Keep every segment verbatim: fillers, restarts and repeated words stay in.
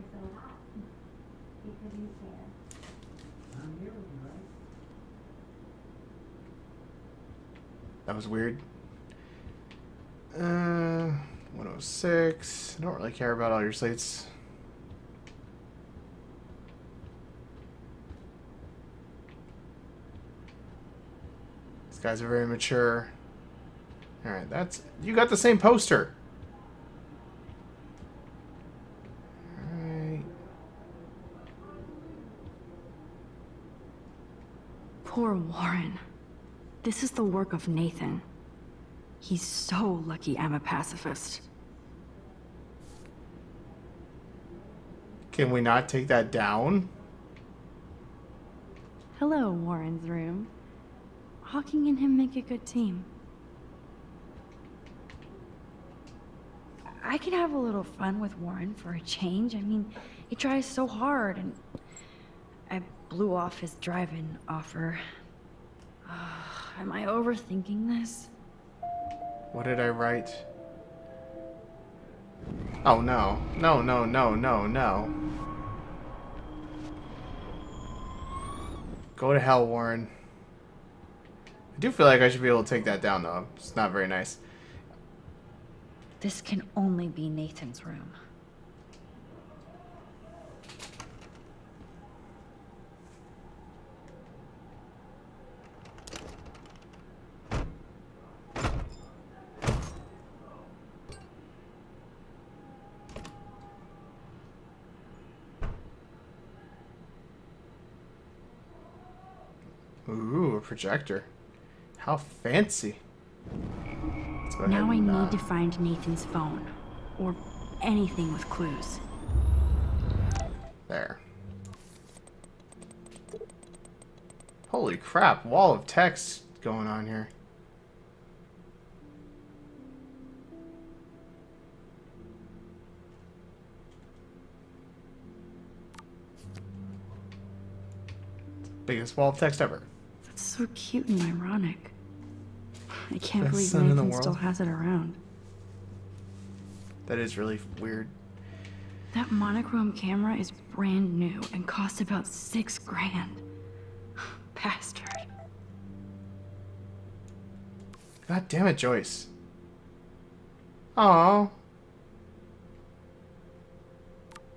you're so hot? You couldn't care. I'm here with you, right? That was weird. Uh, one oh six. I don't really care about all your slates. These guys are very mature. Alright, that's... You got the same poster! Alright. Poor Warren. This is the work of Nathan. He's so lucky I'm a pacifist. Can we not take that down? Hello, Warren's room. Hawking and him make a good team. I can have a little fun with Warren for a change. I mean, he tries so hard, and I blew off his drive-in offer. Oh, am I overthinking this? What did I write? Oh no. No, no, no, no, no. Go to hell, Warren. I do feel like I should be able to take that down, though. It's not very nice. This can only be Nathan's room. Ooh, a projector. How fancy. Now I need to find Nathan's phone. Or anything with clues. There. Holy crap, wall of text going on here. Biggest wall of text ever. That's so cute and ironic. I can't believe Nathan still has it around. That is really weird. That monochrome camera is brand new and costs about six grand. Bastard. God damn it, Joyce. Aww.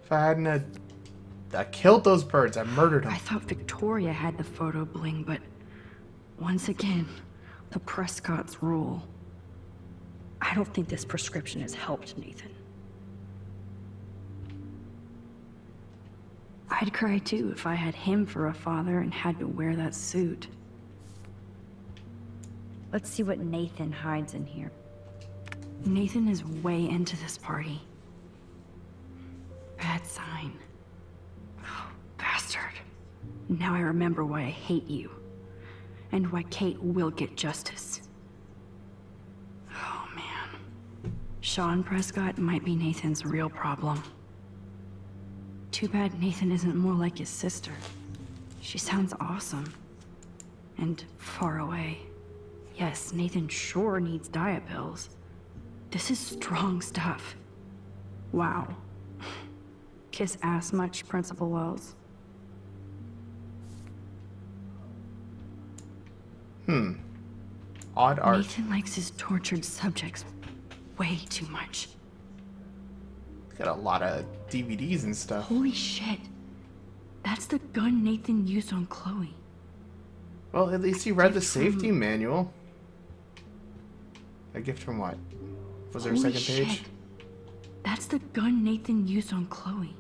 If I hadn't, a, I killed those birds. I murdered them. I thought Victoria had the photo bling, but once again. The Prescott's rule. I don't think this prescription has helped Nathan. I'd cry too if I had him for a father and had to wear that suit. Let's see what Nathan hides in here. Nathan is way into this party. Bad sign. Oh, bastard. Now I remember why I hate you. And why Kate will get justice. Oh man. Sean Prescott might be Nathan's real problem. Too bad Nathan isn't more like his sister. She sounds awesome. And far away. Yes, Nathan sure needs diet pills. This is strong stuff. Wow. Kiss ass much, Principal Wells? Hmm. Odd art. Nathan likes his tortured subjects way too much. Got a lot of D V Ds and stuff. Holy shit. That's the gun Nathan used on Chloe. Well, at least he read the safety manual. A gift from what? Was there a second page? That's the gun Nathan used on Chloe.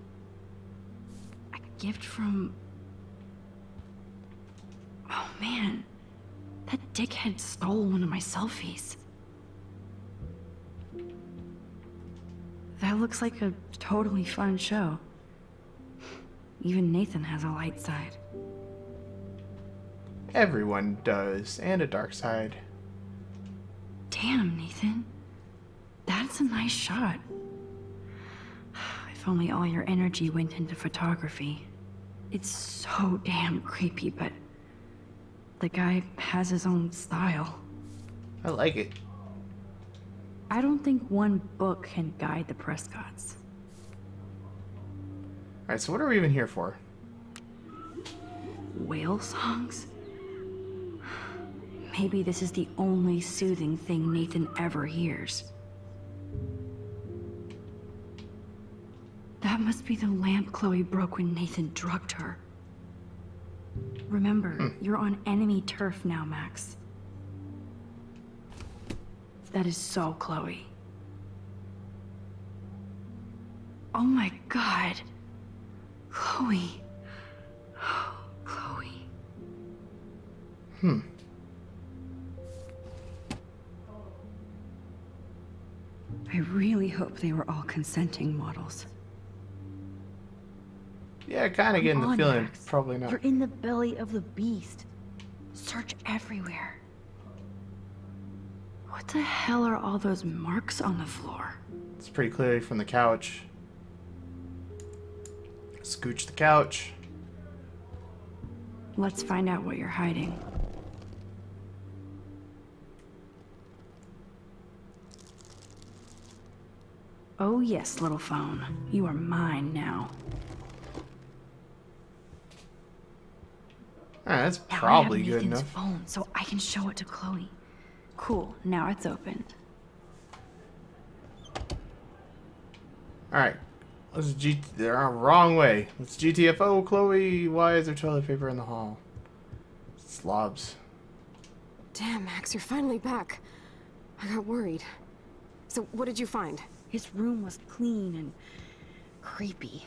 A gift from... Oh, man. That dickhead stole one of my selfies. That looks like a totally fun show. Even Nathan has a light side. Everyone does, and a dark side. Damn, Nathan. That's a nice shot. If only all your energy went into photography. It's so damn creepy, but... The guy has his own style. I like it. I don't think one book can guide the Prescotts. Alright, so what are we even here for? Whale songs? Maybe this is the only soothing thing Nathan ever hears. That must be the lamp Chloe broke when Nathan drugged her. Remember, mm. you're on enemy turf now, Max. That is so Chloe. Oh my God. Chloe. Oh, Chloe. Hmm. I really hope they were all consenting models. Yeah, kind of getting the feeling, Max. Probably not. You're in the belly of the beast. Search everywhere. What the hell are all those marks on the floor? It's pretty clearly from the couch. Scooch the couch. Let's find out what you're hiding. Oh yes, little phone. You are mine now. Alright, that's probably now I have good enough. Phone, so I can show it to Chloe. Cool, now it's open. Alright, let's G. They're on the wrong way. Let's G T F O, Chloe. Why is there toilet paper in the hall? Slobs. Damn, Max, you're finally back. I got worried. So, what did you find? His room was clean and creepy.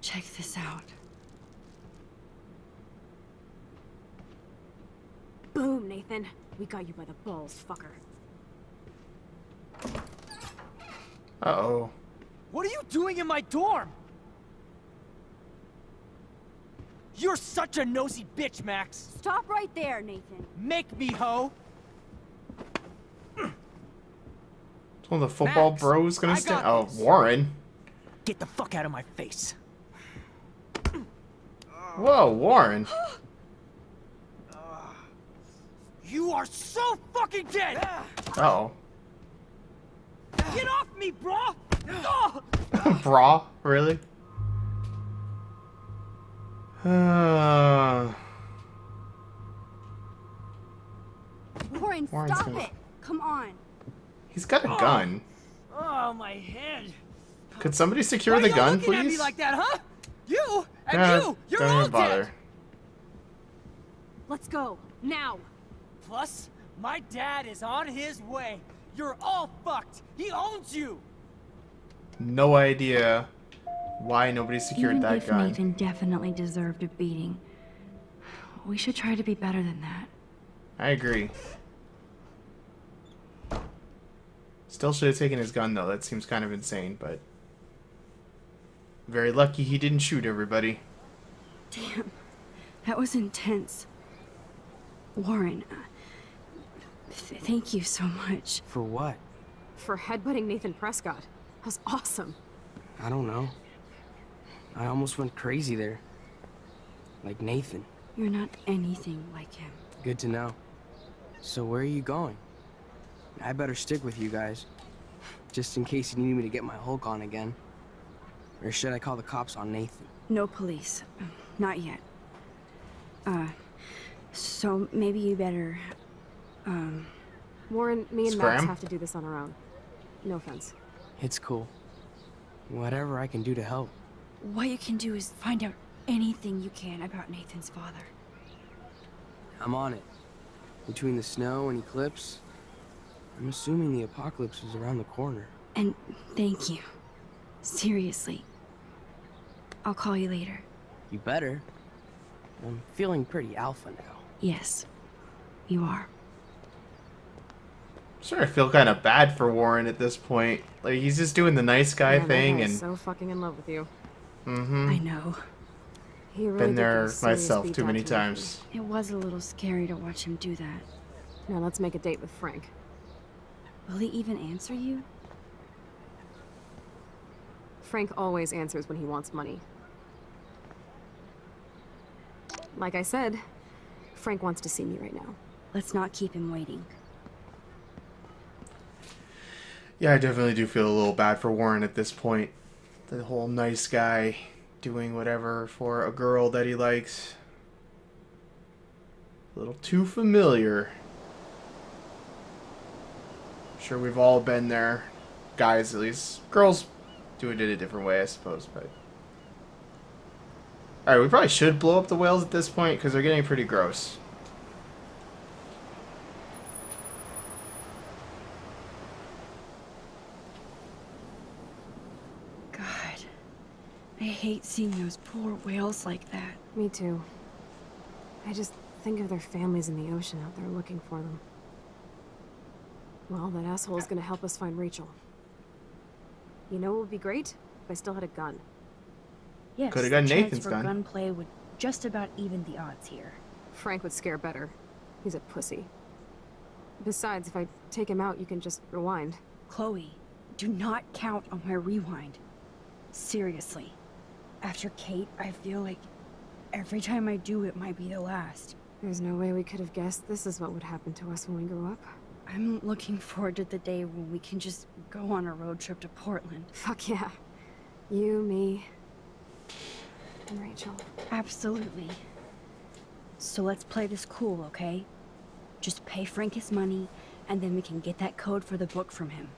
Check this out. Boom, Nathan. We got you by the balls, fucker. Uh-oh. What are you doing in my dorm? You're such a nosy bitch, Max. Stop right there, Nathan. Make me, ho. It's one of the football Max, bros gonna stand. Oh, Warren. Get the fuck out of my face. Whoa, Warren. You are so fucking dead! Uh-oh. Get off me, brah! Brah? Really? Uh... Warren, Warren's stop gonna... it! Come on. He's got a gun. Oh, oh my head. Could somebody secure Why the gun, please? Why are you looking at me like that, huh? You and nah, you, you're don't all even bother. Dead. Let's go now. Plus, my dad is on his way. You're all fucked. He owns you. No idea why nobody secured that gun. Nathan definitely deserved a beating. We should try to be better than that. I agree. Still should have taken his gun though. That seems kind of insane, but very lucky he didn't shoot everybody. Damn, that was intense. Warren, th thank you so much. For what? For headbutting Nathan Prescott. That was awesome. I don't know. I almost went crazy there. Like Nathan. You're not anything like him. Good to know. So where are you going? I better stick with you guys. Just in case you need me to get my Hulk on again. Or should I call the cops on Nathan? No police. Not yet. Uh... So maybe you better, um... Warren, me and Scram. Max have to do this on our own. No offense. It's cool. Whatever I can do to help. What you can do is find out anything you can about Nathan's father. I'm on it. Between the snow and eclipse, I'm assuming the apocalypse is around the corner. And thank you. Seriously. I'll call you later. You better. I'm feeling pretty alpha now. Yes, you are. I'm sure I feel kind of bad for Warren at this point. Like, he's just doing the nice guy yeah, thing and... so fucking in love with you. Mm-hmm. I know. He really Been there myself too many times. It was a little scary to watch him do that. Now let's make a date with Frank. Will he even answer you? Frank always answers when he wants money. Like I said, Frank wants to see me right now. Let's not keep him waiting. Yeah, I definitely do feel a little bad for Warren at this point. the whole nice guy doing whatever for a girl that he likes. A little too familiar. I'm sure we've all been there. Guys, at least. Girls do it in a different way, I suppose, but... Alright, we probably should blow up the whales at this point, because they're getting pretty gross. God. I hate seeing those poor whales like that. Me too. I just think of their families in the ocean out there looking for them. Well, that asshole is going to help us find Rachel. You know what would be great? If I still had a gun. Yes, could have gotten Nathan's gun. Gunplay would just about even the odds here. Frank would scare better. He's a pussy. Besides, if I take him out, you can just rewind. Chloe, do not count on my rewind. Seriously. After Kate, I feel like every time I do, it might be the last. There's no way we could have guessed this is what would happen to us when we grew up. I'm looking forward to the day when we can just go on a road trip to Portland. Fuck yeah. You, me... and Rachel. Absolutely. So let's play this cool, okay? Just pay Frank his money, and then we can get that code for the book from him.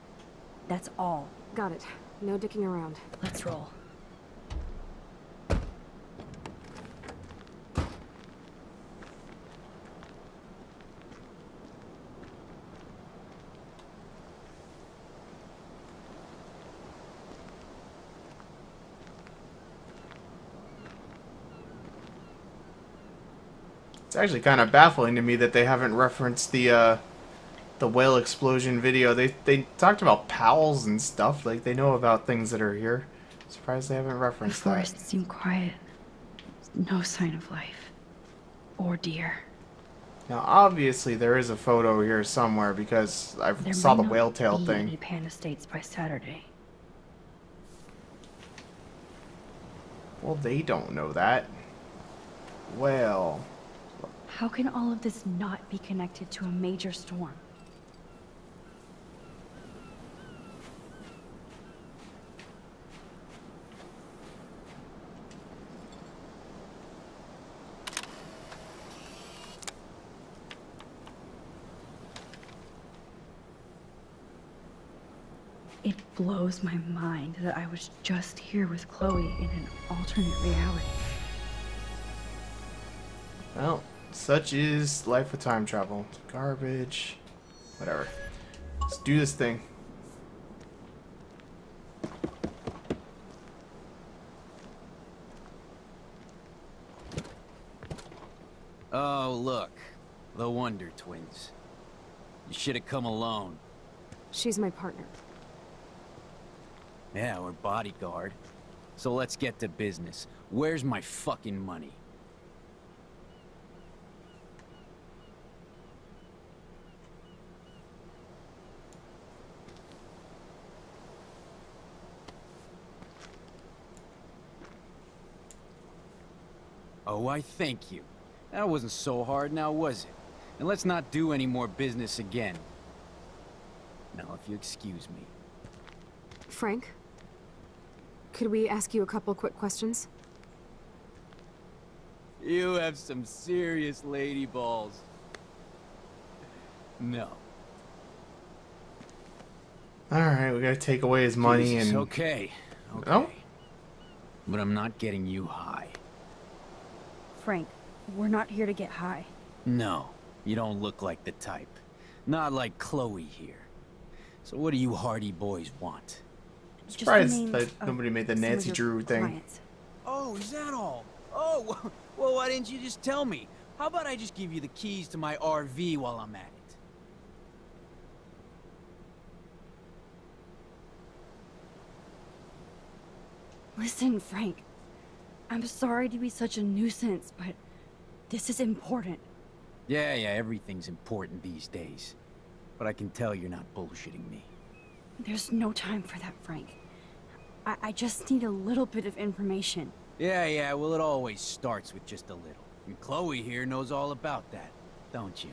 That's all. Got it. No dicking around. Let's roll. It's actually kind of baffling to me that they haven't referenced the uh, the whale explosion video. They they talked about Powell's and stuff. Like, they know about things that are here. Surprised they haven't referenced that. The forest seemed quiet. No sign of life or deer. Now, obviously, there is a photo here somewhere because I saw the whale tail thing. There might not be any panda states by Saturday. Well, they don't know that. Well. How can all of this not be connected to a major storm? It blows my mind that I was just here with Chloe in an alternate reality. Well. Such is life with time travel. Garbage. Whatever. Let's do this thing. Oh, look. The Wonder Twins. You should have come alone. She's my partner. Yeah, we're bodyguard. So let's get to business. Where's my fucking money? Oh, I thank you. That wasn't so hard, now was it? And let's not do any more business again. Now, if you excuse me. Frank, could we ask you a couple quick questions? You have some serious lady balls. No. Alright, we gotta take away his money Jesus, and... Okay, okay. Oh? But I'm not getting you high. Frank, we're not here to get high. No, you don't look like the type. Not like Chloe here. So what do you hardy boys want? I'm surprised that nobody made the Nancy Drew thing. Oh, is that all? Oh, well, why didn't you just tell me? How about I just give you the keys to my R V while I'm at it? Listen, Frank. I'm sorry to be such a nuisance, but this is important. Yeah, yeah, everything's important these days. But I can tell you're not bullshitting me. There's no time for that, Frank. I, I just need a little bit of information. Yeah, yeah, well, it always starts with just a little. And Chloe here knows all about that, don't you?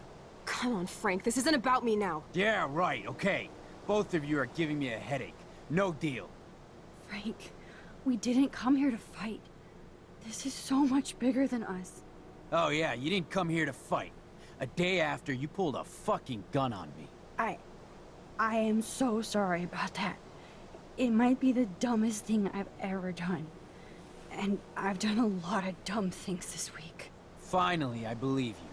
Come on, Frank, this isn't about me now. Yeah, right, okay. Both of you are giving me a headache. No deal. Frank, We didn't come here to fight. This is so much bigger than us. Oh yeah, you didn't come here to fight. A day after you pulled a fucking gun on me. I... I am so sorry about that. It might be the dumbest thing I've ever done. And I've done a lot of dumb things this week. Finally, I believe you.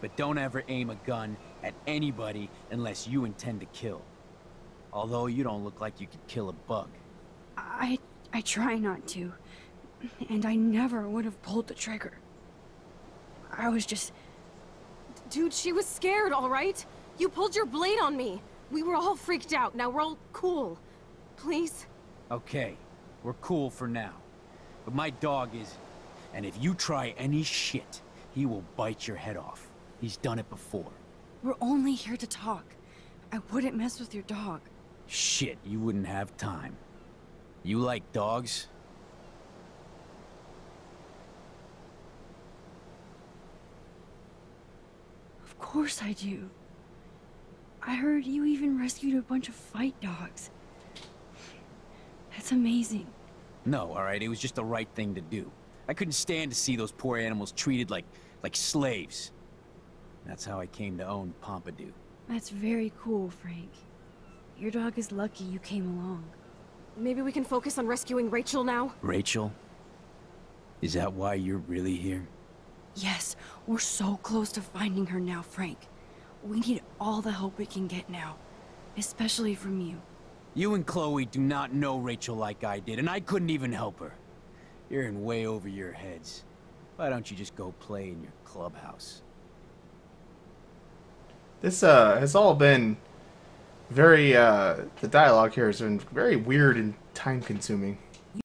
But don't ever aim a gun at anybody unless you intend to kill. Although you don't look like you could kill a bug. I... I try not to. And I never would have pulled the trigger. I was just... Dude, she was scared, all right? You pulled your blade on me. We were all freaked out. Now we're all cool. Please? Okay. We're cool for now. But my dog is... And if you try any shit, he will bite your head off. He's done it before. We're only here to talk. I wouldn't mess with your dog. Shit, you wouldn't have time. You like dogs? Of course I do. I heard you even rescued a bunch of fight dogs. That's amazing. No, alright, it was just the right thing to do. I couldn't stand to see those poor animals treated like, like slaves. That's how I came to own Pompadou. That's very cool, Frank. Your dog is lucky you came along. Maybe we can focus on rescuing Rachel now? Rachel? Is that why you're really here? Yes, we're so close to finding her now, Frank. We need all the help we can get now, especially from you. You and Chloe do not know Rachel like I did, and I couldn't even help her. You're in way over your heads. Why don't you just go play in your clubhouse? This uh, has all been very, uh, the dialogue here has been very weird and time-consuming.